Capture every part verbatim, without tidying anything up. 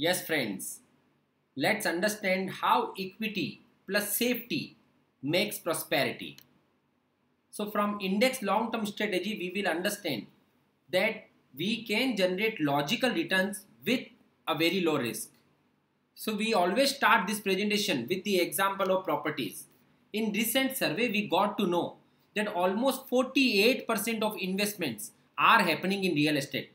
Yes friends, let's understand how equity plus safety makes prosperity. So from index long-term strategy, we will understand that we can generate logical returns with a very low risk. So we always start this presentation with the example of properties. In recent survey, we got to know that almost forty-eight percent of investments are happening in real estate.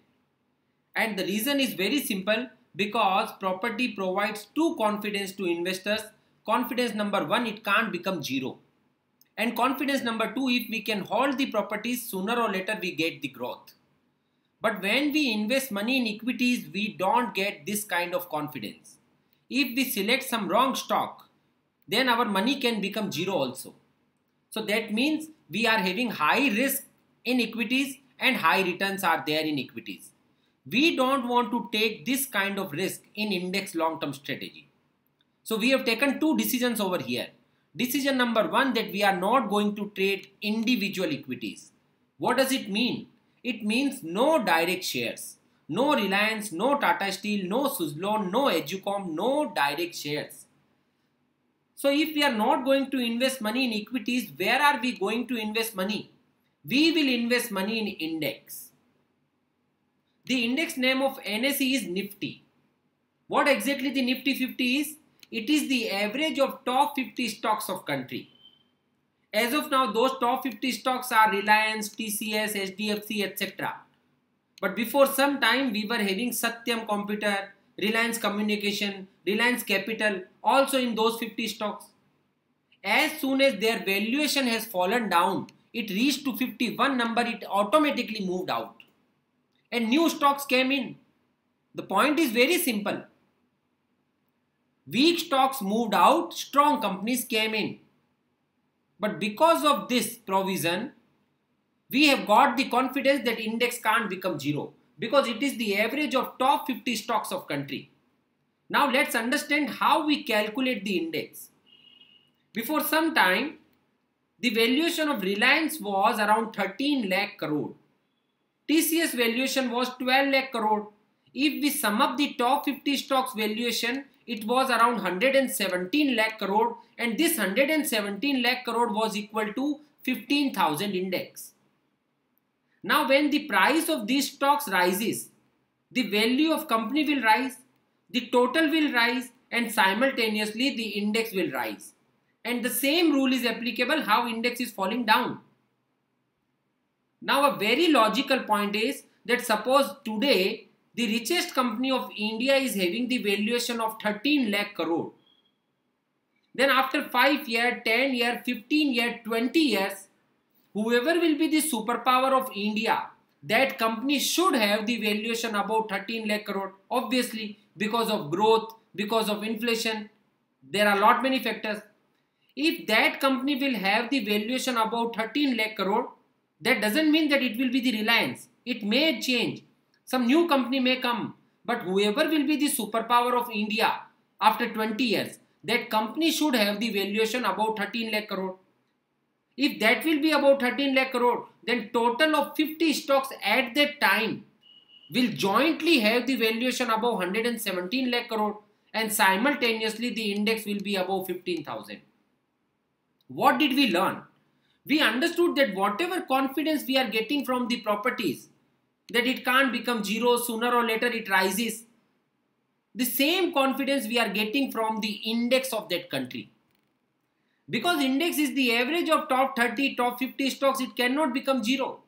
And the reason is very simple, because property provides two confidence to investors. Confidence number one, it can't become zero. And confidence number two, if we can hold the properties, sooner or later we get the growth. But when we invest money in equities, we don't get this kind of confidence. If we select some wrong stock, then our money can become zero also. So that means we are having high risk in equities and high returns are there in equities. We don't want to take this kind of risk in index long-term strategy. So we have taken two decisions over here. Decision number one, that we are not going to trade individual equities. What does it mean? It means no direct shares. No Reliance, no Tata Steel, no Suzlon, no Educom, no direct shares. So if we are not going to invest money in equities, where are we going to invest money? We will invest money in index. The index name of N S E is Nifty. What exactly the Nifty fifty is? It is the average of top fifty stocks of country. As of now, those top fifty stocks are Reliance, T C S, H D F C, et cetera. But before some time, we were having Satyam Computer, Reliance Communication, Reliance Capital, also in those fifty stocks. As soon as their valuation has fallen down, it reached to fifty-one number, it automatically moved out. And new stocks came in. The point is very simple. Weak stocks moved out, strong companies came in. But because of this provision, we have got the confidence that index can't become zero, because it is the average of top fifty stocks of country. Now let's understand how we calculate the index. Before some time, the valuation of Reliance was around thirteen lakh crore. T C S valuation was twelve lakh crore. If we sum up the top fifty stocks valuation, it was around one hundred seventeen lakh crore, and this one hundred seventeen lakh crore was equal to fifteen thousand index. Now when the price of these stocks rises, the value of company will rise, the total will rise, and simultaneously the index will rise. And the same rule is applicable how index is falling down. Now a very logical point is that suppose today the richest company of India is having the valuation of thirteen lakh crore. Then after five years, ten years, fifteen years, twenty years, whoever will be the superpower of India, that company should have the valuation about thirteen lakh crore. Obviously, because of growth, because of inflation, there are a lot many factors. If that company will have the valuation about thirteen lakh crore, that doesn't mean that it will be the Reliance. It may change. Some new company may come, but whoever will be the superpower of India after twenty years, that company should have the valuation about thirteen lakh crore. If that will be about thirteen lakh crore, then total of fifty stocks at that time will jointly have the valuation above one hundred seventeen lakh crore, and simultaneously the index will be above fifteen thousand. What did we learn? We understood that whatever confidence we are getting from the properties, that it can't become zero, sooner or later it rises. The same confidence we are getting from the index of that country. Because index is the average of top thirty, top fifty stocks, it cannot become zero.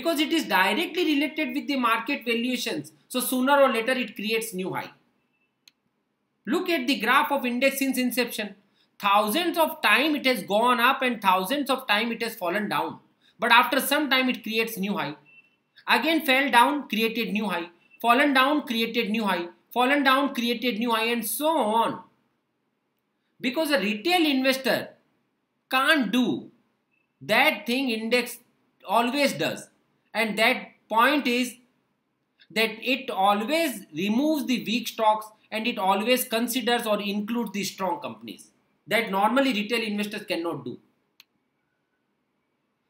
Because it is directly related with the market valuations, so sooner or later it creates new high. Look at the graph of index since inception. Thousands of times it has gone up and thousands of times it has fallen down. But after some time it creates new high. Again fell down, created new high, fallen down, created new high, fallen down, created new high, and so on. Because a retail investor can't do that thing index always does. And that point is that it always removes the weak stocks and it always considers or includes the strong companies. That normally retail investors cannot do.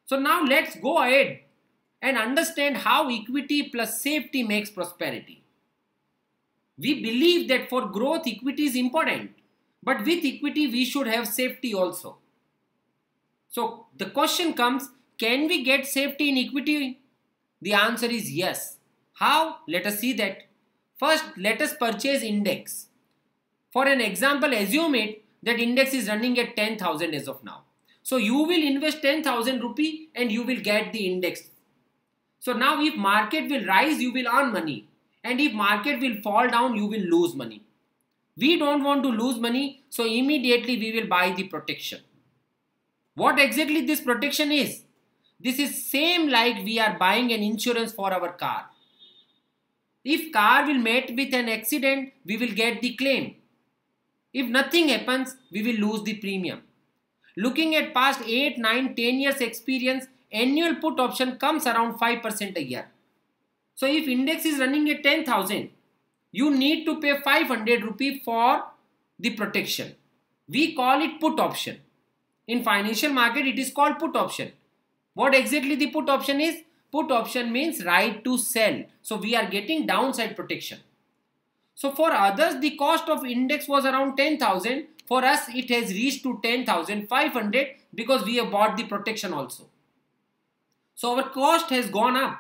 So now let's go ahead and understand how equity plus safety makes prosperity. We believe that for growth, equity is important. But with equity, we should have safety also. So the question comes, can we get safety in equity? The answer is yes. How? Let us see that. First, let us purchase index. For an example, assume it that index is running at ten thousand as of now. So you will invest ten thousand rupee and you will get the index. So now if market will rise, you will earn money. And if market will fall down, you will lose money. We don't want to lose money, so immediately we will buy the protection. What exactly this protection is? This is same like we are buying an insurance for our car. If car will meet with an accident, we will get the claim. If nothing happens, we will lose the premium. Looking at past eight, nine, ten years experience, annual put option comes around five percent a year. So if index is running at ten thousand, you need to pay five hundred rupee for the protection. We call it put option. In financial market, it is called put option. What exactly the put option is? Put option means right to sell. So we are getting downside protection. So for others, the cost of index was around ten thousand. For us, it has reached to ten thousand five hundred because we have bought the protection also. So our cost has gone up.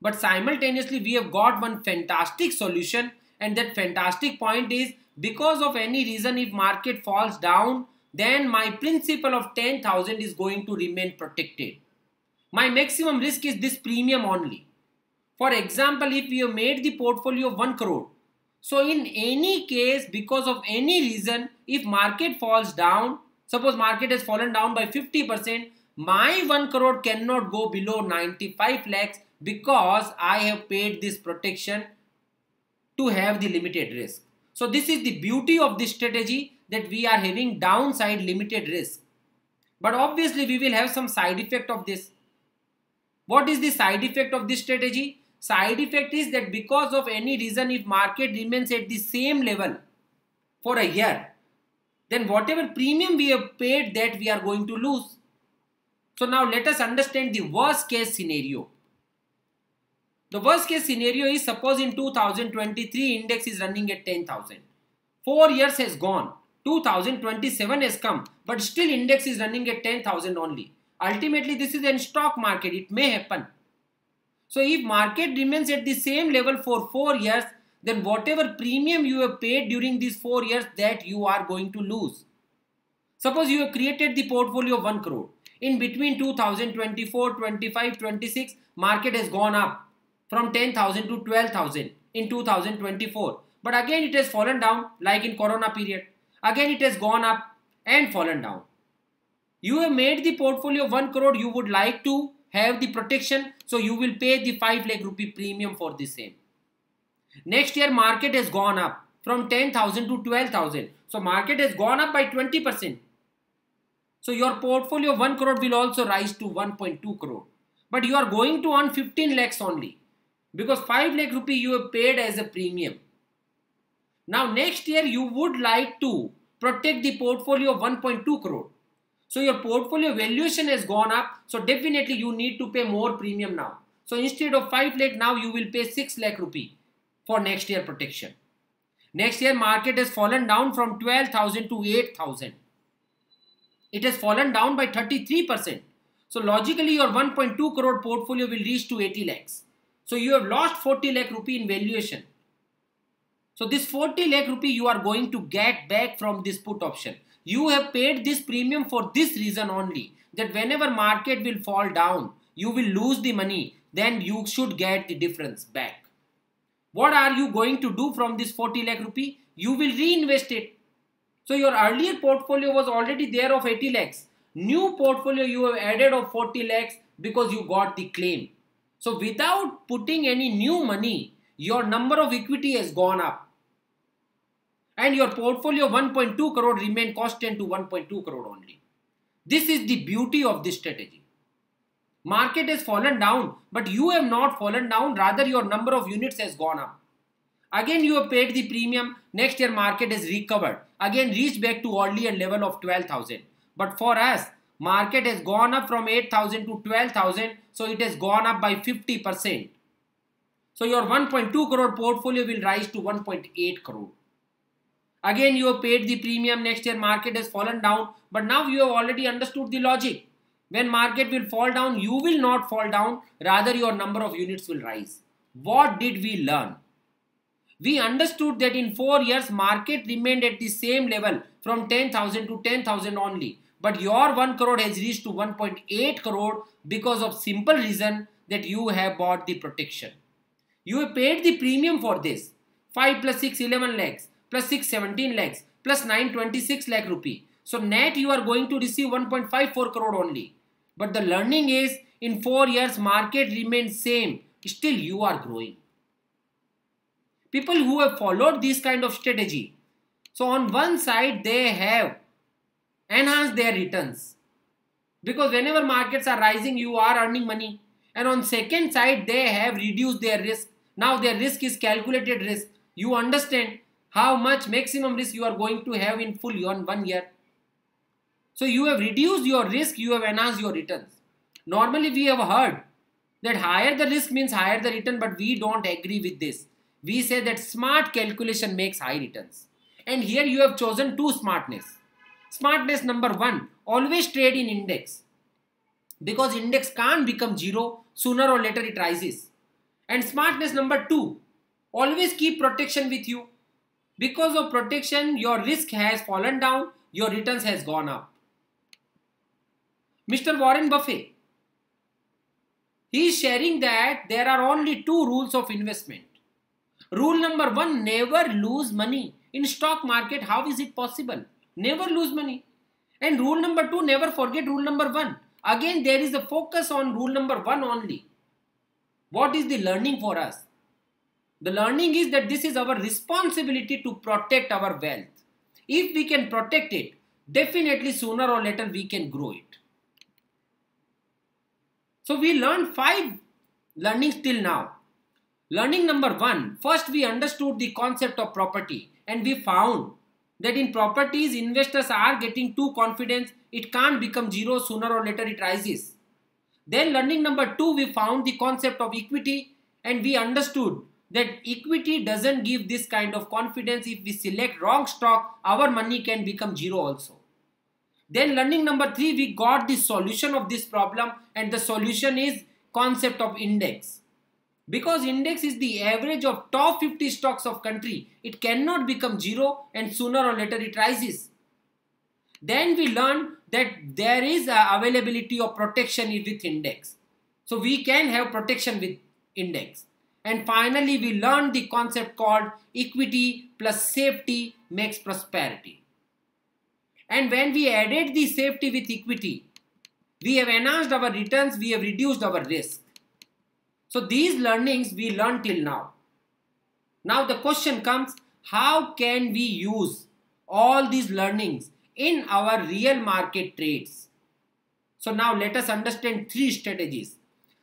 But simultaneously, we have got one fantastic solution, and that fantastic point is, because of any reason if market falls down, then my principal of ten thousand is going to remain protected. My maximum risk is this premium only. For example, if you have made the portfolio of one crore, so in any case, because of any reason, if market falls down, suppose market has fallen down by fifty percent, my one crore cannot go below ninety-five lakhs because I have paid this protection to have the limited risk. So this is the beauty of this strategy, that we are having downside limited risk. But obviously we will have some side effect of this. What is the side effect of this strategy? Side effect is that because of any reason if market remains at the same level for a year, then whatever premium we have paid, that we are going to lose. So now let us understand the worst case scenario. The worst case scenario is, suppose in two thousand twenty-three index is running at ten thousand. Four years has gone. two thousand twenty-seven has come. But still index is running at ten thousand only. Ultimately this is a stock market. It may happen. So if market remains at the same level for four years, then whatever premium you have paid during these four years, that you are going to lose. Suppose you have created the portfolio of one crore. In between two thousand twenty-four, twenty-five, twenty-six, market has gone up. From ten thousand to twelve thousand in two thousand twenty-four. But again it has fallen down, like in corona period. Again it has gone up and fallen down. You have made the portfolio one crore, you would like to have the protection. So you will pay the five lakh rupee premium for the same. Next year market has gone up from ten thousand to twelve thousand. So market has gone up by twenty percent. So your portfolio one crore will also rise to one point two crore. But you are going to earn fifteen lakhs only, because five lakh rupee you have paid as a premium. Now next year you would like to protect the portfolio of one point two crore. So your portfolio valuation has gone up. So definitely you need to pay more premium now. So instead of five lakh now you will pay six lakh rupee for next year protection. Next year market has fallen down from twelve thousand to eight thousand. It has fallen down by thirty-three percent. So logically your one point two crore portfolio will reach to eighty lakhs. So you have lost forty lakh rupee in valuation. So this forty lakh rupee you are going to get back from this put option. You have paid this premium for this reason only, that whenever market will fall down, you will lose the money, then you should get the difference back. What are you going to do from this forty lakh rupee? You will reinvest it. So your earlier portfolio was already there of eighty lakhs. New portfolio you have added of forty lakhs because you got the claim. So without putting any new money, your number of equity has gone up. And your portfolio one point two crore remained constant to one point two crore only. This is the beauty of this strategy. Market has fallen down, but you have not fallen down, rather your number of units has gone up. Again you have paid the premium, next year market has recovered. Again reached back to earlier level of twelve thousand. But for us, market has gone up from eight thousand to twelve thousand. So it has gone up by fifty percent. So your one point two crore portfolio will rise to one point eight crore. Again, you have paid the premium. Next year market has fallen down, but now you have already understood the logic. When market will fall down, you will not fall down, rather your number of units will rise. What did we learn? We understood that in four years market remained at the same level from ten thousand to ten thousand only. But your one crore has reached to one point eight crore because of simple reason that you have bought the protection. You have paid the premium for this. five plus six, eleven lakhs, plus six, seventeen lakhs, plus nine, twenty-six lakh rupee. So net you are going to receive one point five four crore only. But the learning is in four years market remains same. Still you are growing. People who have followed this kind of strategy. So on one side they have enhanced their returns. Because whenever markets are rising you are earning money. And on second side they have reduced their risk. Now their risk is calculated risk. You understand how much maximum risk you are going to have in full on one year. So you have reduced your risk, you have enhanced your returns. Normally we have heard that higher the risk means higher the return, but we don't agree with this. We say that smart calculation makes high returns. And here you have chosen two smartness. Smartness number one, always trade in index. Because index can't become zero, sooner or later it rises. And smartness number two, always keep protection with you. Because of protection, your risk has fallen down, your returns has gone up. Mister Warren Buffett, he is sharing that there are only two rules of investment. Rule number one, never lose money. In stock market, how is it possible? Never lose money. And rule number two, never forget rule number one. Again, there is a focus on rule number one only. What is the learning for us? The learning is that this is our responsibility to protect our wealth. If we can protect it, definitely sooner or later we can grow it. So we learned five learnings till now. Learning number one, first we understood the concept of property and we found that in properties investors are getting too confident, it can't become zero, sooner or later it rises. Then learning number two, we found the concept of equity and we understood that equity doesn't give this kind of confidence. If we select wrong stock, our money can become zero also. Then learning number three, we got the solution of this problem and the solution is concept of index. Because index is the average of top fifty stocks of country, it cannot become zero and sooner or later it rises. Then we learned that there is a availability of protection with index. So we can have protection with index. And finally we learned the concept called equity plus safety makes prosperity. And when we added the safety with equity, we have enhanced our returns, we have reduced our risk. So these learnings we learned till now. Now the question comes, how can we use all these learnings in our real market trades? So now let us understand three strategies.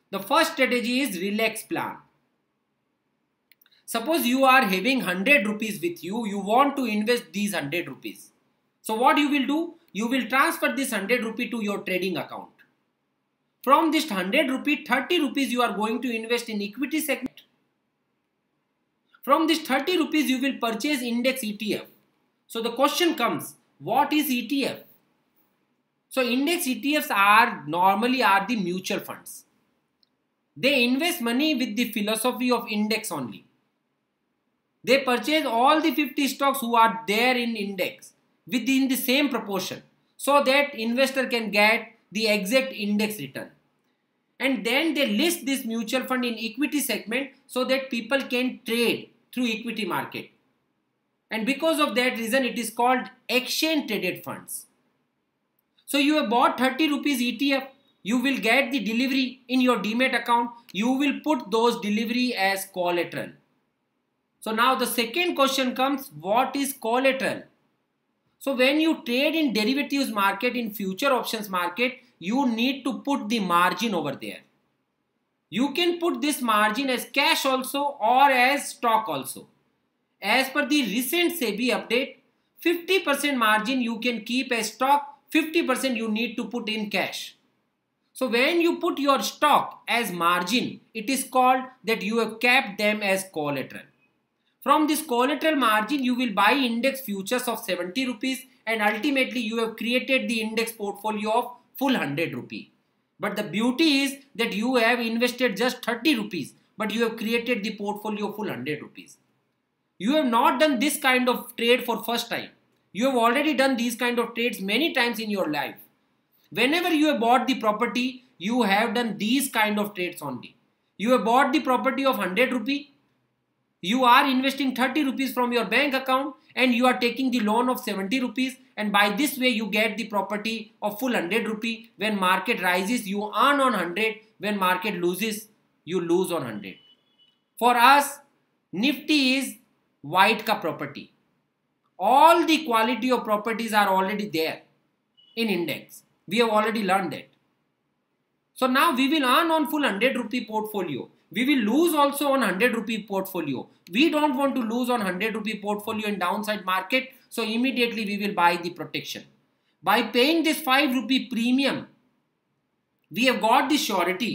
The first strategy is relax plan. Suppose you are having one hundred rupees with you, you want to invest these one hundred rupees. So what you will do? You will transfer this one hundred rupee to your trading account. From this one hundred rupee, thirty rupees you are going to invest in equity segment. From this thirty rupees you will purchase index E T F. So the question comes, what is E T F? So index E T Fs are normally are the mutual funds. They invest money with the philosophy of index only. They purchase all the fifty stocks who are there in index within the same proportion so that investor can get the exact index return. And then they list this mutual fund in equity segment so that people can trade through equity market. And because of that reason it is called exchange traded funds. So you have bought thirty rupees E T F, you will get the delivery in your D MAT account, you will put those delivery as collateral. So now the second question comes, what is collateral? So when you trade in derivatives market, in future options market, you need to put the margin over there. You can put this margin as cash also or as stock also. As per the recent SEBI update, fifty percent margin you can keep as stock, fifty percent you need to put in cash. So when you put your stock as margin, it is called that you have kept them as collateral. From this collateral margin, you will buy index futures of seventy rupees and ultimately you have created the index portfolio of full one hundred rupee. But the beauty is that you have invested just thirty rupees, but you have created the portfolio of full one hundred rupees. You have not done this kind of trade for first time. You have already done these kind of trades many times in your life. Whenever you have bought the property, you have done these kind of trades only. You have bought the property of one hundred rupee. You are investing thirty rupees from your bank account and you are taking the loan of seventy rupees, and by this way you get the property of full one hundred rupee. When market rises, you earn on one hundred. When market loses, you lose on one hundred. For us, Nifty is white ka property. All the quality of properties are already there in index. We have already learned that. So now we will earn on full one hundred rupee portfolio. We will lose also on one hundred rupee portfolio. We don't want to lose on one hundred rupee portfolio in downside market. So immediately we will buy the protection. By paying this five rupee premium, we have got the surety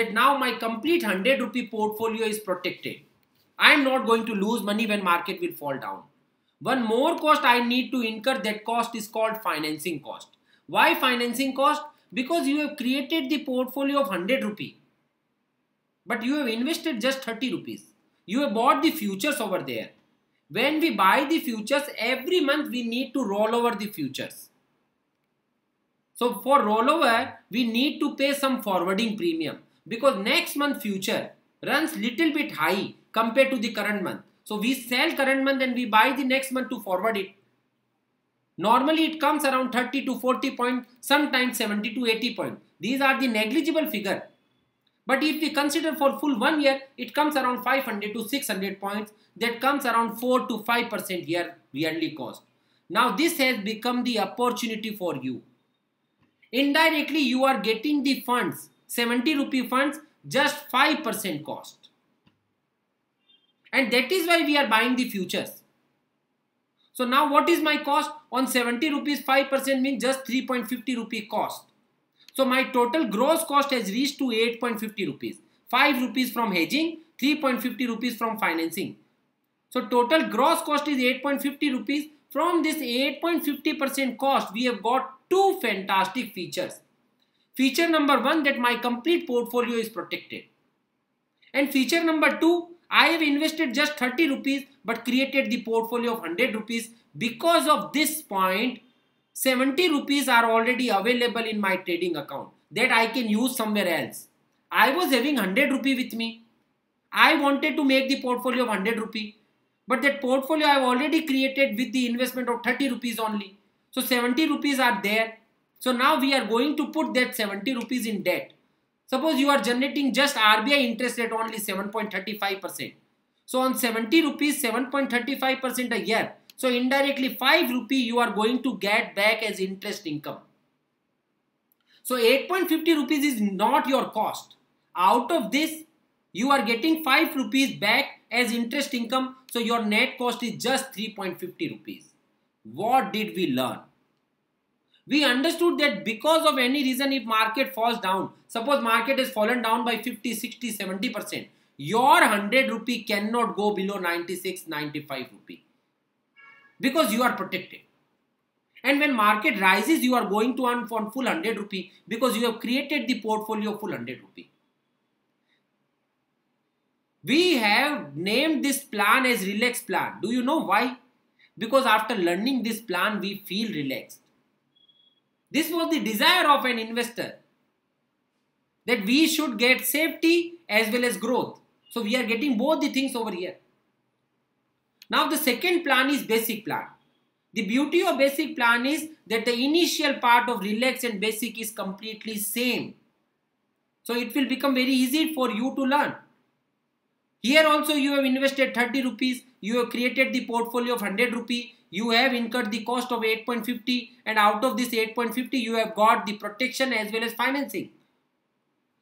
that now my complete one hundred rupee portfolio is protected. I am not going to lose money when market will fall down. One more cost I need to incur, that cost is called financing cost. Why financing cost? Because you have created the portfolio of one hundred rupee. But you have invested just thirty rupees. You have bought the futures over there. When we buy the futures, every month we need to roll over the futures. So for rollover, we need to pay some forwarding premium, because next month future runs little bit high compared to the current month. So we sell current month and we buy the next month to forward it. Normally it comes around thirty to forty point, sometimes seventy to eighty point. These are the negligible figure. But if we consider for full one year, it comes around five hundred to six hundred points. That comes around four to five percent year yearly cost. Now this has become the opportunity for you. Indirectly you are getting the funds, seventy rupee funds, just five percent cost. And that is why we are buying the futures. So now what is my cost? On seventy rupees, five percent means just three point five zero rupee cost. So my total gross cost has reached to eight point five zero rupees. five rupees from hedging, three point five zero rupees from financing. So total gross cost is eight point five zero rupees. From this eight point five zero percent cost, we have got two fantastic features. Feature number one, that my complete portfolio is protected. And feature number two, I have invested just thirty rupees but created the portfolio of one hundred rupees. Because of this point, seventy rupees are already available in my trading account that I can use somewhere else. I was having one hundred rupee with me. I wanted to make the portfolio of one hundred rupee, but that portfolio I have already created with the investment of thirty rupees only. So seventy rupees are there. So now we are going to put that seventy rupees in debt. Suppose you are generating just R B I interest rate only seven point three five percent. So on seventy rupees, seven point three five percent a year. So indirectly five rupee you are going to get back as interest income. So eight point five zero rupees is not your cost. Out of this, you are getting five rupees back as interest income. So your net cost is just three point five zero rupees. What did we learn? We understood that because of any reason, if market falls down, suppose market has fallen down by fifty, sixty, seventy percent, your one hundred rupee cannot go below ninety-six, ninety-five rupee because you are protected. And when market rises, you are going to earn for full one hundred rupee because you have created the portfolio of full one hundred rupee. We have named this plan as relaxed plan. Do you know why? Because after learning this plan, we feel relaxed. This was the desire of an investor, that we should get safety as well as growth. So we are getting both the things over here. Now the second plan is basic plan. The beauty of basic plan is that the initial part of relaxed and basic is completely same. So it will become very easy for you to learn. Here also you have invested thirty rupees. You have created the portfolio of one hundred rupee. You have incurred the cost of eight point five zero, and out of this eight point five zero you have got the protection as well as financing.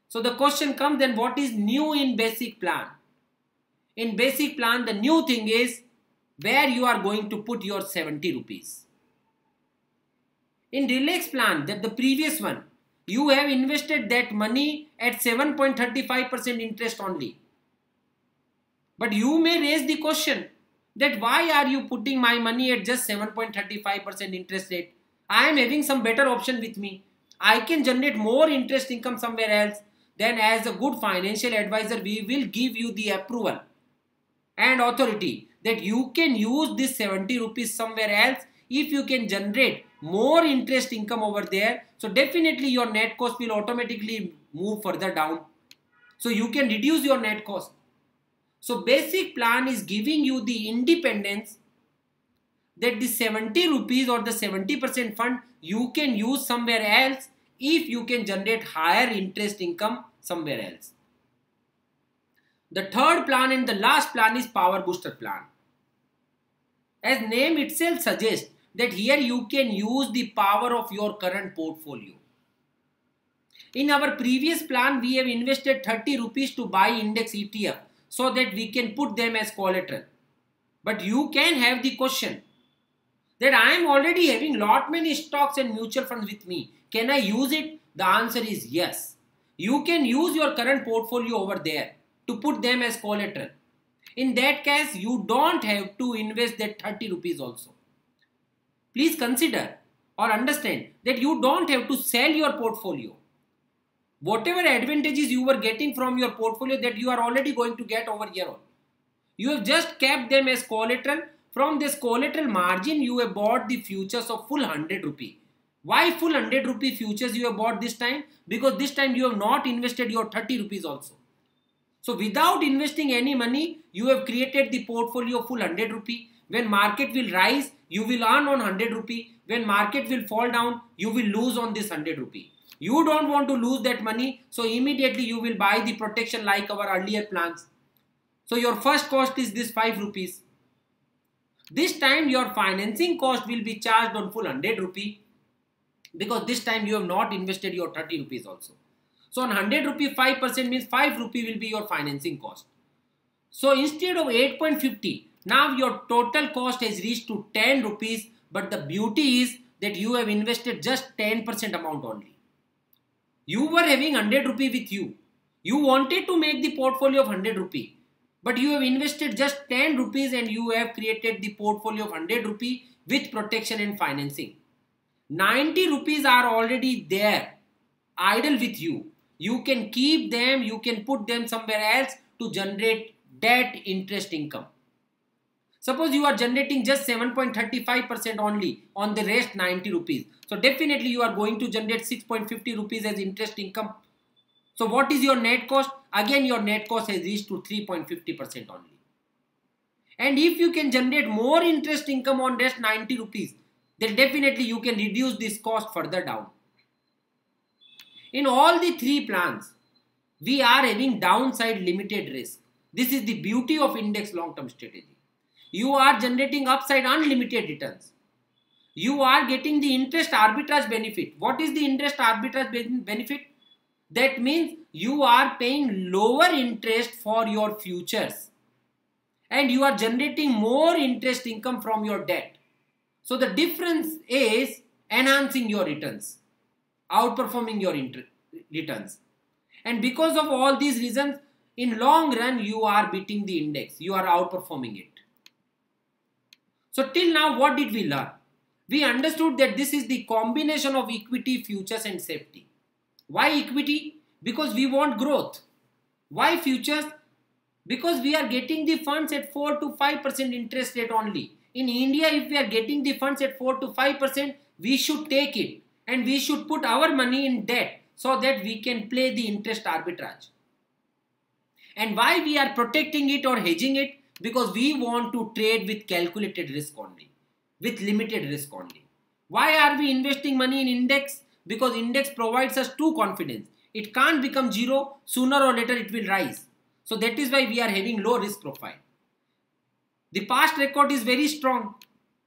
So the question comes, then what is new in basic plan? In basic plan, the new thing is where you are going to put your seventy rupees. In relaxed plan, that the previous one, you have invested that money at seven point three five percent interest only. But you may raise the question that why are you putting my money at just seven point three five percent interest rate? I am having some better option with me. I can generate more interest income somewhere else. Then as a good financial advisor, we will give you the approval and authority that you can use this seventy rupees somewhere else if you can generate more interest income over there. So definitely your net cost will automatically move further down. So you can reduce your net cost. So basic plan is giving you the independence that the seventy rupees or the seventy percent fund you can use somewhere else if you can generate higher interest income somewhere else. The third plan and the last plan is power booster plan. As name itself suggests that here you can use the power of your current portfolio. In our previous plan, we have invested thirty rupees to buy index E T F so that we can put them as collateral. But you can have the question that I am already having lot many stocks and mutual funds with me. Can I use it? The answer is yes. You can use your current portfolio over there to put them as collateral. In that case, you don't have to invest that thirty rupees also. Please consider or understand that you don't have to sell your portfolio. Whatever advantages you were getting from your portfolio that you are already going to get over here on. You have just kept them as collateral. From this collateral margin, you have bought the futures of full one hundred rupee. Why full one hundred rupee futures you have bought this time? Because this time you have not invested your thirty rupees also. So without investing any money, you have created the portfolio of full one hundred rupee. When market will rise, you will earn on one hundred rupee. When market will fall down, you will lose on this one hundred rupee. You don't want to lose that money. So immediately you will buy the protection like our earlier plans. So your first cost is this five rupees. This time your financing cost will be charged on full one hundred rupee. Because this time you have not invested your thirty rupees also. So on one hundred rupee, five percent means five rupee will be your financing cost. So instead of eight point five zero, now your total cost has reached to ten rupees, but the beauty is that you have invested just ten percent amount only. You were having one hundred rupee with you. You wanted to make the portfolio of one hundred rupee, but you have invested just ten rupees and you have created the portfolio of one hundred rupee with protection and financing. ninety rupees are already there, idle with you. You can keep them, you can put them somewhere else to generate that interest income. Suppose you are generating just seven point three five percent only on the rest ninety rupees. So definitely you are going to generate six point five zero rupees as interest income. So what is your net cost? Again your net cost has reached to three point five zero percent only. And if you can generate more interest income on rest ninety rupees, then definitely you can reduce this cost further down. In all the three plans, we are having downside limited risk. This is the beauty of index long-term strategy. You are generating upside unlimited returns. You are getting the interest arbitrage benefit. What is the interest arbitrage benefit? That means you are paying lower interest for your futures and you are generating more interest income from your debt. So the difference is enhancing your returns, outperforming your returns. And because of all these reasons, in long run, you are beating the index. You are outperforming it. So till now, what did we learn? We understood that this is the combination of equity, futures and safety. Why equity? Because we want growth. Why futures? Because we are getting the funds at four to five percent interest rate only. In India, if we are getting the funds at four to five percent, we should take it and we should put our money in debt so that we can play the interest arbitrage. And why we are protecting it or hedging it? Because we want to trade with calculated risk only, with limited risk only. Why are we investing money in index? Because index provides us two confidence. It can't become zero, sooner or later it will rise. So that is why we are having low risk profile. The past record is very strong.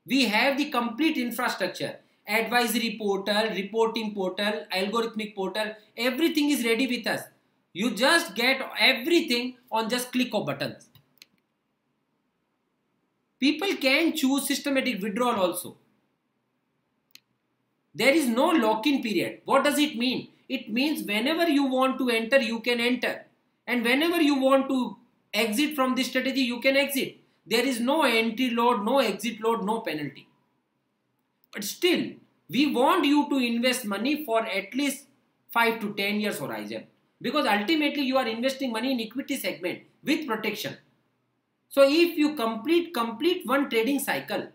We have the complete infrastructure, advisory portal, reporting portal, algorithmic portal, everything is ready with us. You just get everything on just click of buttons. People can choose systematic withdrawal also. There is no lock-in period. What does it mean? It means whenever you want to enter, you can enter. And whenever you want to exit from this strategy, you can exit. There is no entry load, no exit load, no penalty. But still, we want you to invest money for at least five to ten years horizon. Because ultimately you are investing money in equity segment with protection. So if you complete, complete one trading cycle,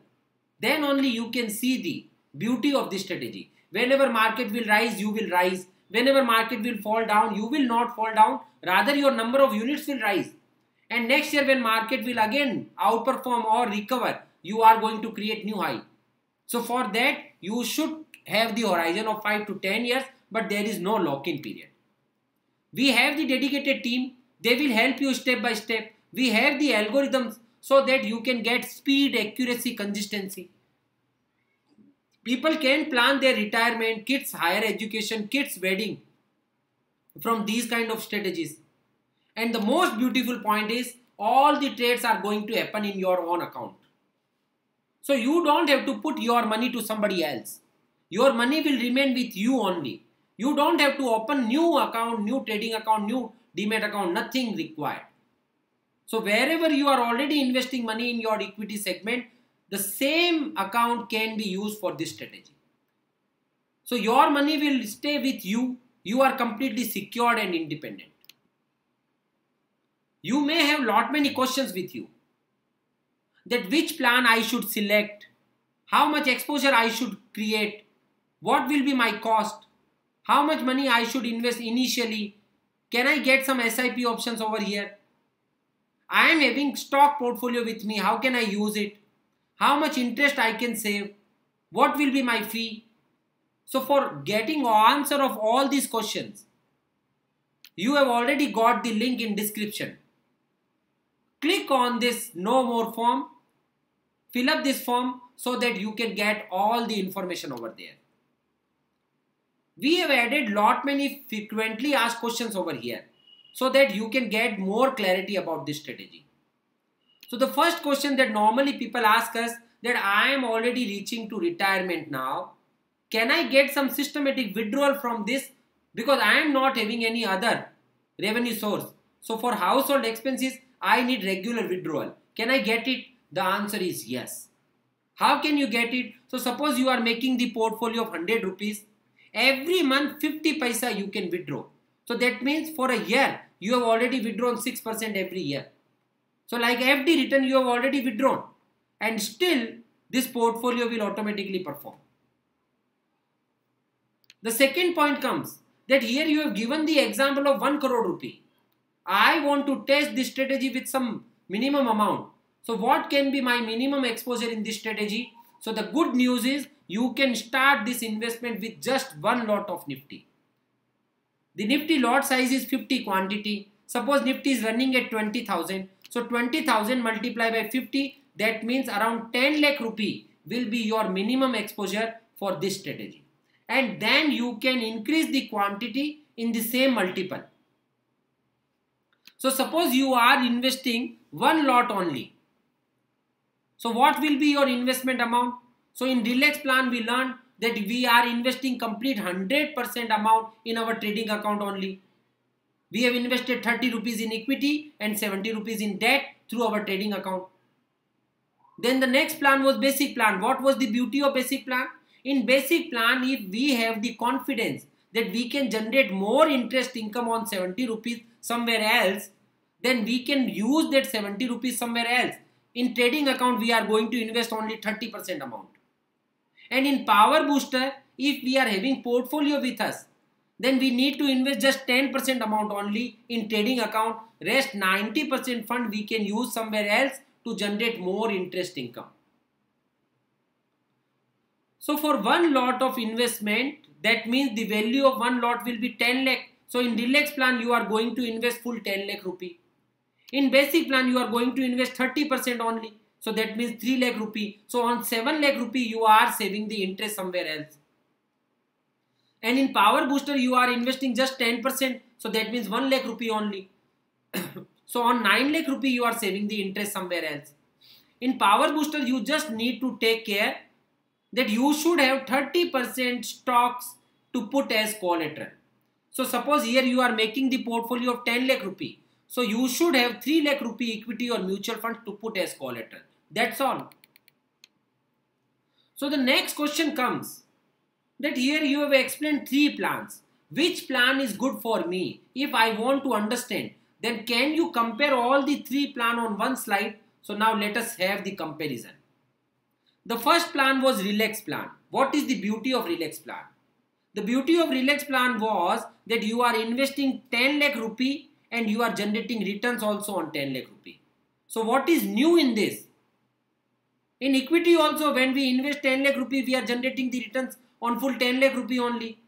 then only you can see the beauty of this strategy. Whenever market will rise, you will rise. Whenever market will fall down, you will not fall down. Rather, your number of units will rise. And next year when market will again outperform or recover, you are going to create new high. So for that, you should have the horizon of five to ten years, but there is no lock-in period. We have the dedicated team. They will help you step by step. We have the algorithms so that you can get speed, accuracy, consistency. People can plan their retirement, kids' higher education, kids' wedding from these kind of strategies. And the most beautiful point is all the trades are going to happen in your own account. So you don't have to put your money to somebody else. Your money will remain with you only. You don't have to open new account, new trading account, new D MAT account, nothing required. So wherever you are already investing money in your equity segment, the same account can be used for this strategy. So your money will stay with you. You are completely secured and independent. You may have lot many questions with you. That which plan I should select, how much exposure I should create, what will be my cost, how much money I should invest initially, can I get some S I P options over here, I am having stock portfolio with me, how can I use it, how much interest I can save, what will be my fee. So for getting answer of all these questions, you have already got the link in description. Click on this no more form, fill up this form so that you can get all the information over there. We have added lot many frequently asked questions over here so that you can get more clarity about this strategy. So the first question that normally people ask us that I am already reaching to retirement now. Can I get some systematic withdrawal from this because I am not having any other revenue source. So for household expenses, I need regular withdrawal. Can I get it? The answer is yes. How can you get it? So suppose you are making the portfolio of one hundred rupees. Every month fifty paisa you can withdraw. So that means for a year you have already withdrawn six percent every year. So like F D return you have already withdrawn. And still this portfolio will automatically perform. The second point comes that here you have given the example of one crore rupee. I want to test this strategy with some minimum amount. So what can be my minimum exposure in this strategy? So the good news is you can start this investment with just one lot of Nifty. The Nifty lot size is fifty quantity. Suppose Nifty is running at twenty thousand. So twenty thousand multiplied by fifty, that means around ten lakh rupee will be your minimum exposure for this strategy. And then you can increase the quantity in the same multiple. So suppose you are investing one lot only. So what will be your investment amount? So in Relax plan we learned that we are investing complete one hundred percent amount in our trading account only. We have invested thirty rupees in equity and seventy rupees in debt through our trading account. Then the next plan was basic plan. What was the beauty of basic plan? In basic plan, if we have the confidence that we can generate more interest income on seventy rupees somewhere else, then we can use that seventy rupees somewhere else. In trading account, we are going to invest only thirty percent amount. And in power booster, if we are having portfolio with us, then we need to invest just ten percent amount only in trading account. Rest ninety percent fund we can use somewhere else to generate more interest income. So for one lot of investment, that means the value of one lot will be ten lakh. So in Relax plan, you are going to invest full ten lakh rupee. In basic plan, you are going to invest thirty percent only. So that means three lakh rupee. So on seven lakh rupee, you are saving the interest somewhere else. And in power booster, you are investing just ten percent. So that means one lakh rupee only. So on nine lakh rupee, you are saving the interest somewhere else. In power booster, you just need to take care that you should have thirty percent stocks to put as collateral. So suppose here you are making the portfolio of ten lakh rupee. So you should have three lakh rupee equity or mutual funds to put as collateral. That's all. So the next question comes that here you have explained three plans. Which plan is good for me? If I want to understand, then can you compare all the three plans on one slide? So now let us have the comparison. The first plan was Relax plan. What is the beauty of Relax plan? The beauty of Relax plan was that you are investing ten lakh rupee and you are generating returns also on ten lakh rupee. So what is new in this? In equity also, when we invest ten lakh rupee, we are generating the returns on full ten lakh rupee only.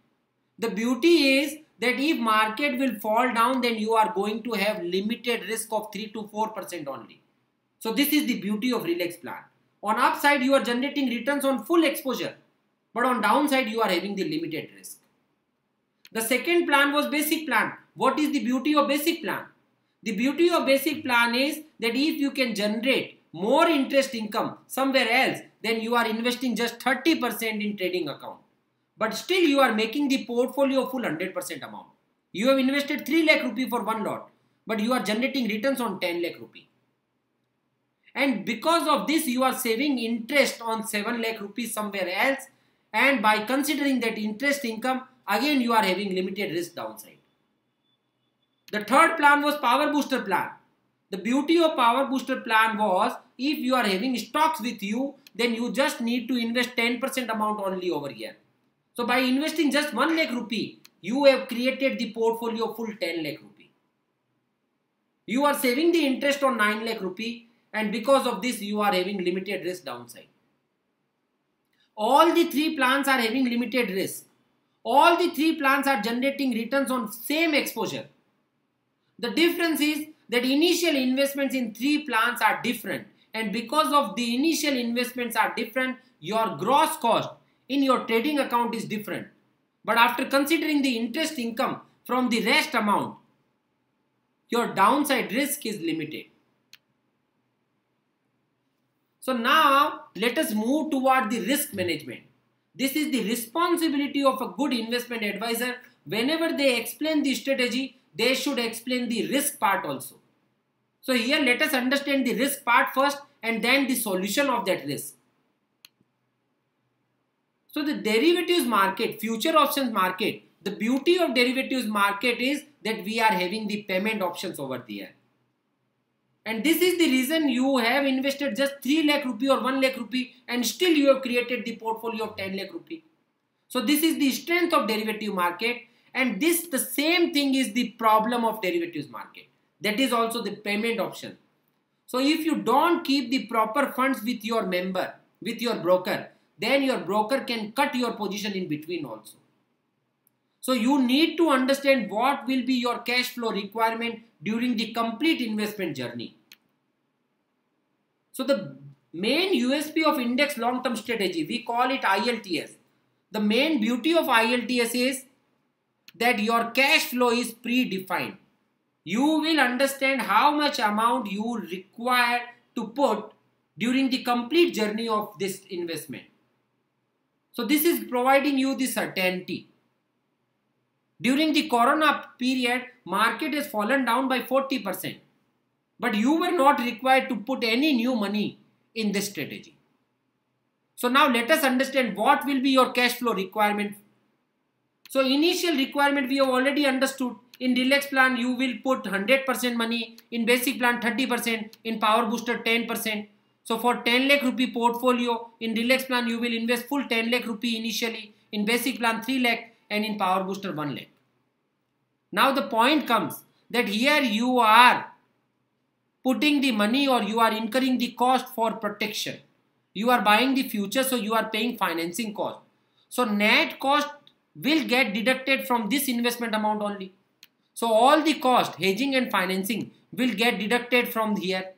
The beauty is that if market will fall down, then you are going to have limited risk of three to four percent only. So this is the beauty of Relax plan. On upside, you are generating returns on full exposure, but on downside, you are having the limited risk. The second plan was basic plan. What is the beauty of basic plan? The beauty of basic plan is that if you can generate more interest income somewhere else, then you are investing just thirty percent in trading account. But still you are making the portfolio full one hundred percent amount. You have invested three lakh rupee for one lot, but you are generating returns on ten lakh rupee. And because of this, you are saving interest on seven lakh rupees somewhere else. And by considering that interest income, again you are having limited risk downside. The third plan was Power Booster plan. The beauty of Power Booster plan was, if you are having stocks with you, then you just need to invest ten percent amount only over here. So by investing just one lakh rupee, you have created the portfolio full ten lakh rupee. You are saving the interest on nine lakh rupee, and because of this you are having limited risk downside. All the three plans are having limited risk. All the three plans are generating returns on same exposure. The difference is that initial investments in three plans are different, and because of the initial investments are different, your gross cost in your trading account is different. But after considering the interest income from the rest amount, your downside risk is limited. So now let us move toward the risk management. This is the responsibility of a good investment advisor. Whenever they explain the strategy, they should explain the risk part also. So here let us understand the risk part first and then the solution of that risk. So the derivatives market, future options market, the beauty of derivatives market is that we are having the payment options over there. And this is the reason you have invested just three lakh rupee or one lakh rupee and still you have created the portfolio of ten lakh rupee. So this is the strength of derivative market, and this the same thing is the problem of derivatives market. That is also the payment option. So if you don't keep the proper funds with your member, with your broker, then your broker can cut your position in between also. So you need to understand what will be your cash flow requirement during the complete investment journey. So the main U S P of index long-term strategy, we call it I L T S. The main beauty of I L T S is that your cash flow is predefined. You will understand how much amount you require to put during the complete journey of this investment. So this is providing you the certainty. During the corona period, market has fallen down by forty percent. But you were not required to put any new money in this strategy. So now let us understand what will be your cash flow requirement. So initial requirement we have already understood. In Relax plan, you will put one hundred percent money. In basic plan, thirty percent. In Power Booster, ten percent. So for ten lakh rupee portfolio, in Relax plan, you will invest full ten lakh rupee initially. In basic plan, three lakh. And in Power Booster, one lakh. Now the point comes that here you are putting the money or you are incurring the cost for protection. You are buying the future, so you are paying financing cost. So net cost will get deducted from this investment amount only. So all the cost, hedging and financing, will get deducted from here.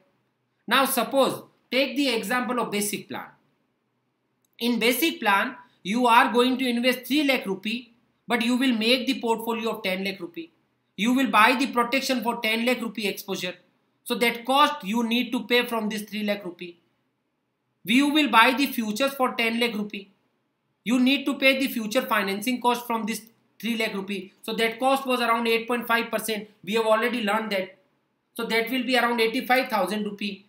Now suppose, take the example of basic plan. In basic plan, you are going to invest three lakh rupee. But you will make the portfolio of ten lakh rupee. You will buy the protection for ten lakh rupee exposure. So that cost you need to pay from this three lakh rupee. You will buy the futures for ten lakh rupee. You need to pay the future financing cost from this three lakh rupee. So that cost was around eight point five percent. We have already learned that. So that will be around eighty-five thousand rupee.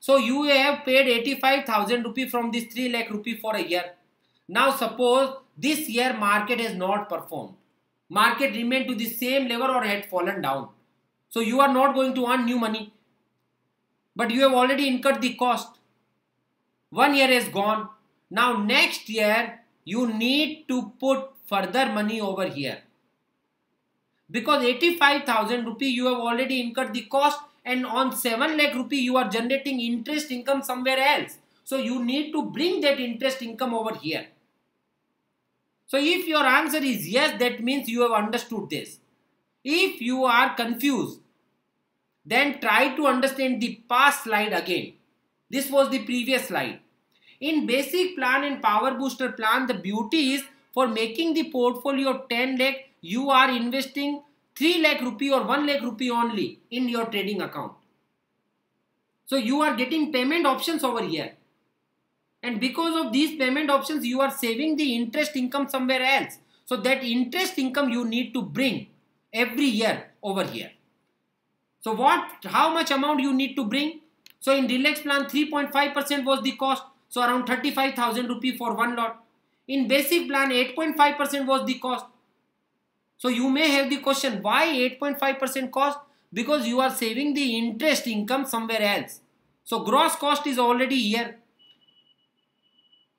So you have paid eighty-five thousand rupee from this three lakh rupee for a year. Now suppose this year market has not performed. Market remained to the same level or had fallen down. So you are not going to earn new money. But you have already incurred the cost. One year is gone. Now next year you need to put further money over here. Because eighty-five thousand rupee you have already incurred the cost, and on seven lakh rupee you are generating interest income somewhere else. So you need to bring that interest income over here. So if your answer is yes, that means you have understood this. If you are confused, then try to understand the past slide again. This was the previous slide. In basic plan and power booster plan, the beauty is for making the portfolio of ten lakh, you are investing three lakh rupee or one lakh rupee only in your trading account. So you are getting payment options over here. And because of these payment options, you are saving the interest income somewhere else. So that interest income you need to bring every year over here. So what, how much amount you need to bring? So in Relax plan, three point five percent was the cost. So around thirty-five thousand rupee for one lot. In basic plan, eight point five percent was the cost. So you may have the question, why eight point five percent cost? Because you are saving the interest income somewhere else. So gross cost is already here.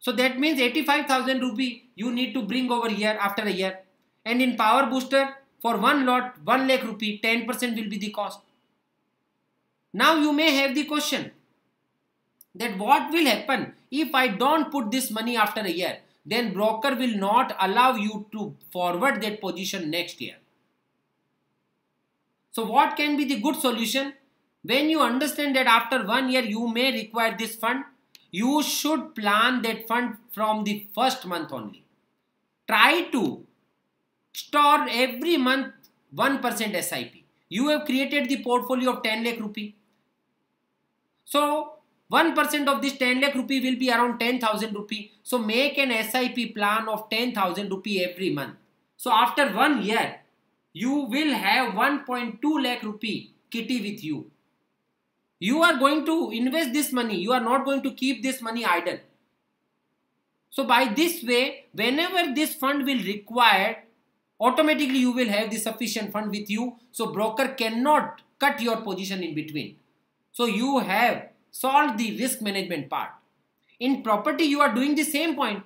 So that means eighty-five thousand rupee you need to bring over here after a year. And in power booster, for one lot, one lakh rupee, ten percent will be the cost. Now you may have the question that what will happen if I don't put this money after a year? Then broker will not allow you to forward that position next year. So what can be the good solution? When you understand that after one year you may require this fund, you should plan that fund from the first month only. Try to store every month one percent S I P. You have created the portfolio of ten lakh rupee. So one percent of this ten lakh rupee will be around ten thousand rupee. So make an S I P plan of ten thousand rupee every month. So after one year, you will have one point two lakh rupee kitty with you. You are going to invest this money. You are not going to keep this money idle. So by this way, whenever this fund will require, automatically you will have the sufficient fund with you. So broker cannot cut your position in between. So you have solve the risk management part. In property, you are doing the same point.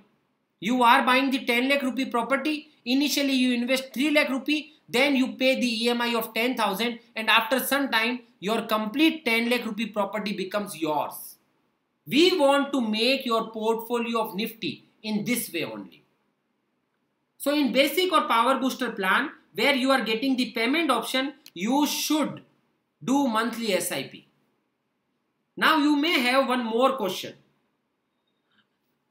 You are buying the ten lakh rupee property. Initially, you invest three lakh rupee. Then you pay the E M I of ten thousand. And after some time, your complete ten lakh rupee property becomes yours. We want to make your portfolio of Nifty in this way only. So in basic or power booster plan, where you are getting the payment option, you should do monthly S I P. Now you may have one more question,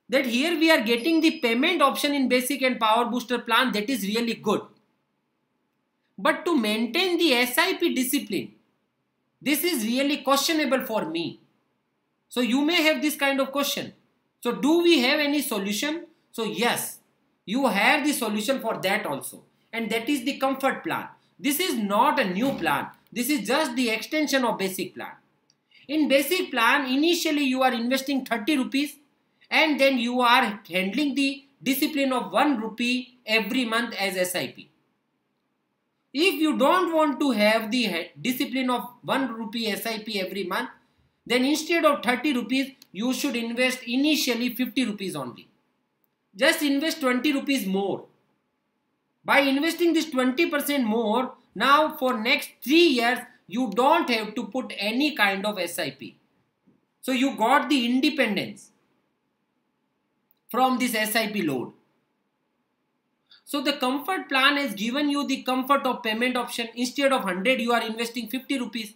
that here we are getting the payment option in basic and power booster plan, that is really good. But to maintain the S I P discipline, this is really questionable for me. So you may have this kind of question. So do we have any solution? So yes, you have the solution for that also. And that is the comfort plan. This is not a new plan. This is just the extension of basic plan. In basic plan, initially you are investing thirty rupees and then you are handling the discipline of one rupee every month as S I P. If you don't want to have the discipline of one rupee S I P every month, then instead of thirty rupees, you should invest initially fifty rupees only. Just invest twenty rupees more. By investing this twenty percent more, now for next three years, you don't have to put any kind of S I P. So you got the independence from this S I P load. So the comfort plan has given you the comfort of payment option. Instead of one hundred, you are investing fifty rupees.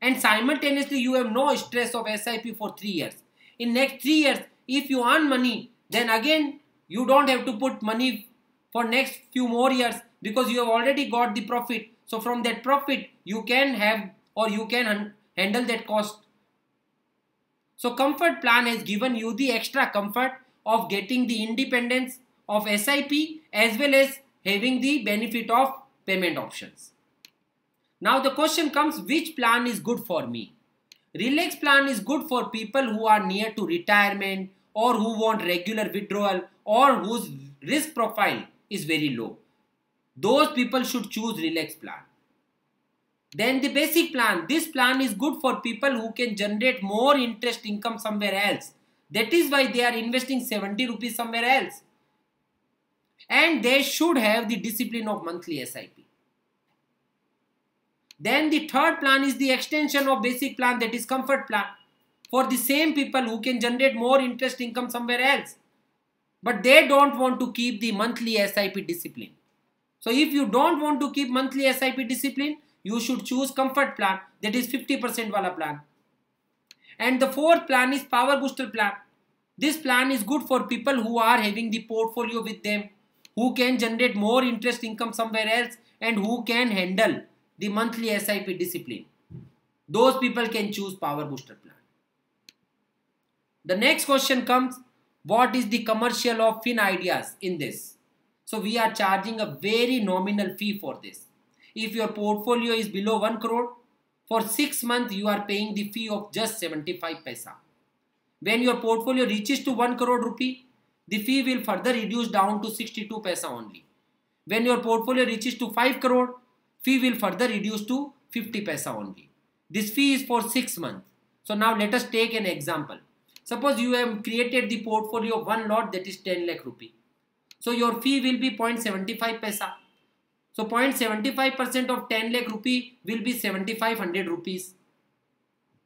And simultaneously, you have no stress of S I P for three years. In next three years, if you earn money, then again, you don't have to put money for next few more years because you have already got the profit. So from that profit, you can have or you can handle that cost. So comfort plan has given you the extra comfort of getting the independence of S I P as well as having the benefit of payment options. Now the question comes, which plan is good for me? Reliance plan is good for people who are near to retirement or who want regular withdrawal or whose risk profile is very low. Those people should choose Reliance plan. Then the basic plan, this plan is good for people who can generate more interest income somewhere else. That is why they are investing seventy rupees somewhere else. And they should have the discipline of monthly S I P. Then the third plan is the extension of basic plan, that is comfort plan, for the same people who can generate more interest income somewhere else. But they don't want to keep the monthly S I P discipline. So if you don't want to keep monthly S I P discipline, you should choose comfort plan, that is fifty percent wala plan. And the fourth plan is power booster plan. This plan is good for people who are having the portfolio with them, who can generate more interest income somewhere else and who can handle the monthly S I P discipline. Those people can choose power booster plan. The next question comes, what is the commercial of Finideas in this? So we are charging a very nominal fee for this. If your portfolio is below one crore, for six months you are paying the fee of just seventy-five paisa. When your portfolio reaches to one crore rupee, the fee will further reduce down to sixty-two paisa only. When your portfolio reaches to five crore, fee will further reduce to fifty paisa only. This fee is for six months. So now let us take an example. Suppose you have created the portfolio of one lot, that is ten lakh rupee. So your fee will be zero point seven five paisa. So zero point seven five percent of ten lakh rupee will be seven thousand five hundred rupees.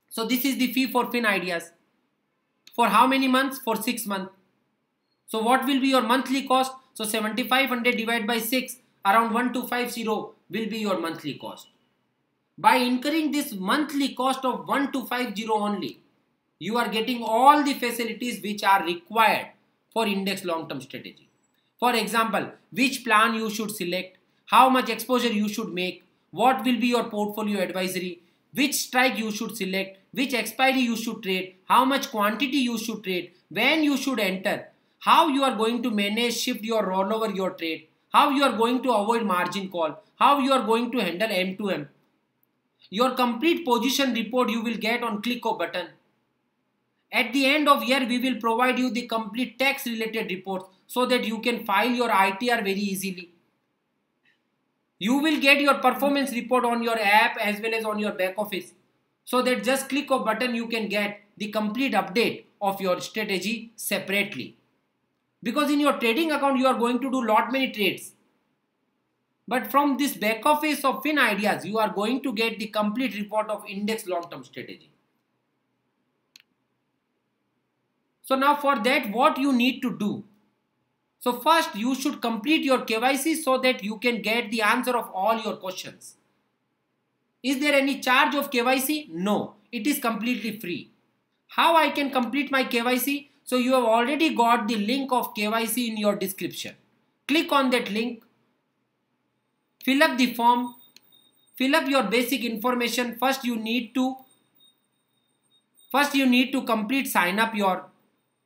So this is the fee for Finideas. For how many months? For six months. So what will be your monthly cost? So seven thousand five hundred divided by six, around one thousand two hundred fifty will be your monthly cost. By incurring this monthly cost of one thousand two hundred fifty only, you are getting all the facilities which are required for index long-term strategy. For example, which plan you should select, how much exposure you should make, what will be your portfolio advisory, which strike you should select, which expiry you should trade, how much quantity you should trade, when you should enter, how you are going to manage, shift your rollover your trade, how you are going to avoid margin call, how you are going to handle M to M. Your complete position report you will get on click of button. At the end of year, we will provide you the complete tax related reports so that you can file your I T R very easily. You will get your performance report on your app as well as on your back office. So that just click a button you can get the complete update of your strategy separately. Because in your trading account you are going to do lot many trades. But from this back office of Finideas you are going to get the complete report of index long term strategy. So now for that what you need to do. So first you should complete your K Y C so that you can get the answer of all your questions. Is there any charge of K Y C? No, it is completely free. How I can complete my K Y C? So you have already got the link of K Y C in your description. Click on that link, fill up the form, fill up your basic information. First you need to, first you need to complete sign up your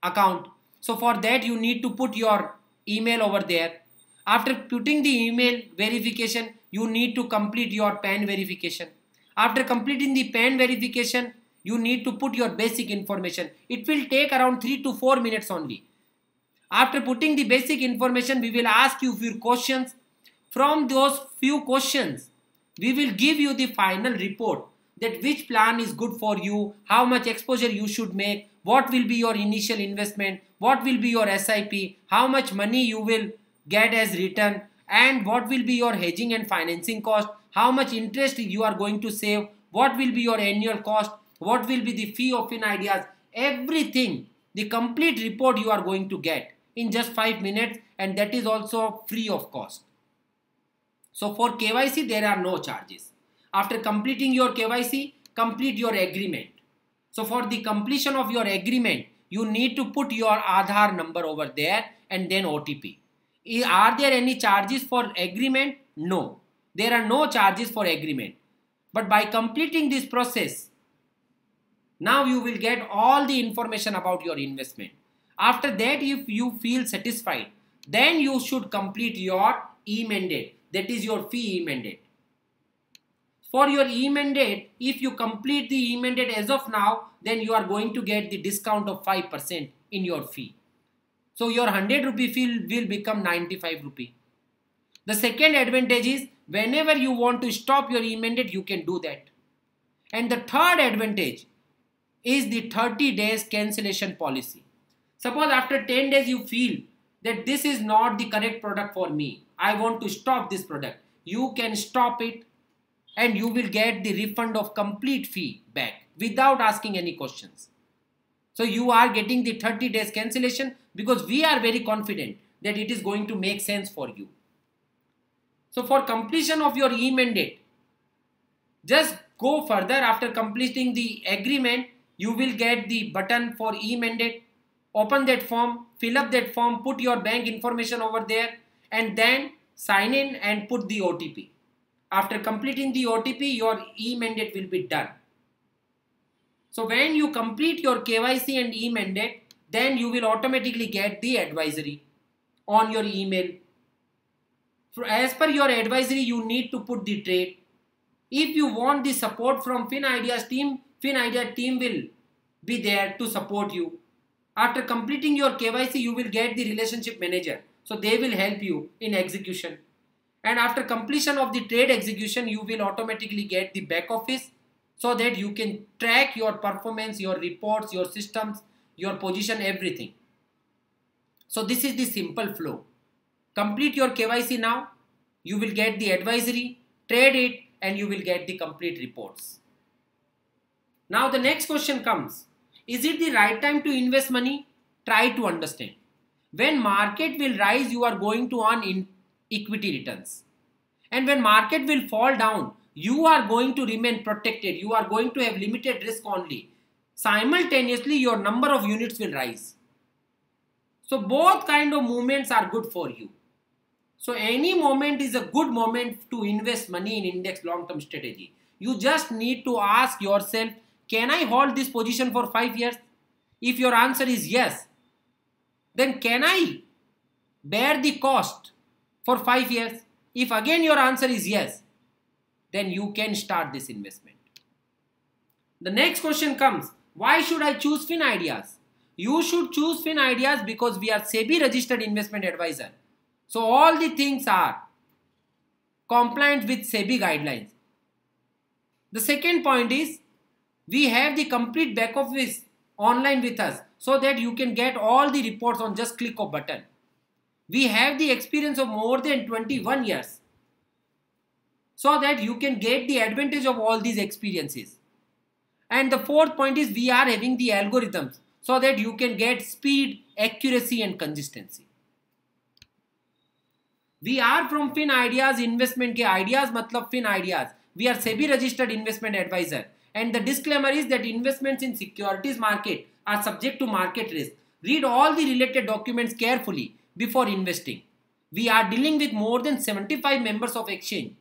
account. So for that you need to put your email over there. After putting the email verification, you need to complete your PAN verification. After completing the PAN verification, you need to put your basic information. It will take around three to four minutes only. After putting the basic information, we will ask you few questions. From those few questions, we will give you the final report that which plan is good for you, how much exposure you should make, what will be your initial investment, what will be your S I P, how much money you will get as return, and what will be your hedging and financing cost, how much interest you are going to save, what will be your annual cost, what will be the fee of Finideas, everything, the complete report you are going to get in just five minutes, and that is also free of cost. So for K Y C there are no charges. After completing your K Y C, complete your agreement. So for the completion of your agreement, you need to put your Aadhaar number over there and then O T P. Are there any charges for agreement? No. There are no charges for agreement. But by completing this process, now you will get all the information about your investment. After that, if you feel satisfied, then you should complete your e-mandate, that is your fee e-mandate. For your e-mandate, if you complete the e-mandate as of now, then you are going to get the discount of five percent in your fee. So your one hundred rupee fee will become ninety-five rupee. The second advantage is whenever you want to stop your e-mandate, you can do that. And the third advantage is the thirty days cancellation policy. Suppose after ten days you feel that this is not the correct product for me, I want to stop this product, you can stop it and you will get the refund of complete fee back without asking any questions. So you are getting the thirty days cancellation because we are very confident that it is going to make sense for you. So for completion of your e-mandate, just go further. After completing the agreement, you will get the button for e-mandate. Open that form, fill up that form, put your bank information over there and then sign in and put the O T P. After completing the O T P, your e-mandate will be done. So when you complete your K Y C and e-mandate, then you will automatically get the advisory on your email. As per your advisory, you need to put the trade. If you want the support from Finideas team, Finideas team will be there to support you. After completing your K Y C, you will get the relationship manager. So they will help you in execution. And after completion of the trade execution, you will automatically get the back office so that you can track your performance, your reports, your systems, your position, everything. So this is the simple flow. Complete your K Y C now, you will get the advisory, trade it and you will get the complete reports. Now the next question comes, is it the right time to invest money? Try to understand. When market will rise, you are going to earn in equity returns. And when market will fall down, you are going to remain protected. You are going to have limited risk only. Simultaneously, your number of units will rise. So both kind of movements are good for you. So any moment is a good moment to invest money in index long-term strategy. You just need to ask yourself, can I hold this position for five years? If your answer is yes, then can I bear the cost for five years? If again your answer is yes, then you can start this investment. The next question comes, why should I choose Finideas? You should choose Finideas because we are SEBI registered investment advisor. So all the things are compliant with SEBI guidelines. The second point is, we have the complete back office online with us so that you can get all the reports on just click of button. We have the experience of more than twenty-one years so that you can get the advantage of all these experiences. And the fourth point is we are having the algorithms so that you can get speed, accuracy and consistency. We are from Finideas Investment ke ideas matlab Finideas. We are SEBI registered investment advisor. And the disclaimer is that investments in securities market are subject to market risk. Read all the related documents carefully before investing. We are dealing with more than seventy-five members of exchange.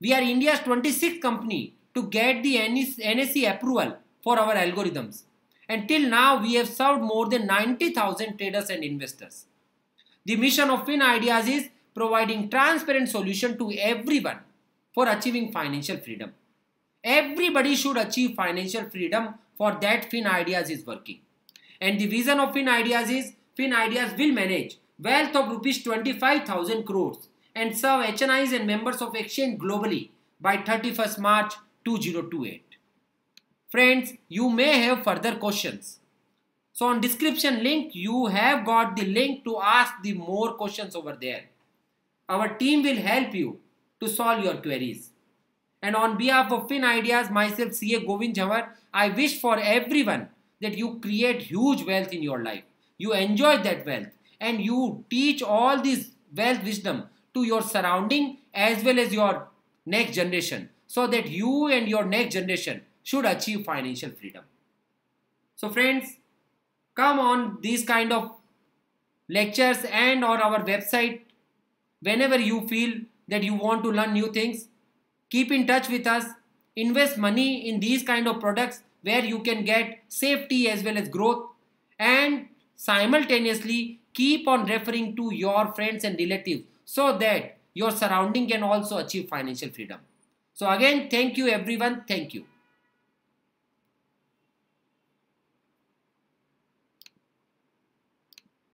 We are India's twenty-sixth company to get the N S E approval for our algorithms. And till now, we have served more than ninety thousand traders and investors. The mission of Finideas is providing transparent solution to everyone for achieving financial freedom. Everybody should achieve financial freedom. For that, Finideas is working. And the vision of Finideas is, Finideas will manage wealth of rupees twenty-five thousand crores and serve H N Is and members of exchange globally by thirty-first March two thousand twenty-eight. Friends, you may have further questions. So on description link, you have got the link to ask the more questions over there. Our team will help you to solve your queries. And on behalf of Finideas, myself C A Govind Jhawar, I wish for everyone that you create huge wealth in your life. You enjoy that wealth and you teach all this wealth wisdom to your surrounding as well as your next generation so that you and your next generation should achieve financial freedom. So friends, come on these kind of lectures and on our website whenever you feel that you want to learn new things. Keep in touch with us, invest money in these kind of products where you can get safety as well as growth, and simultaneously keep on referring to your friends and relatives so that your surrounding can also achieve financial freedom. So again, thank you everyone. Thank you.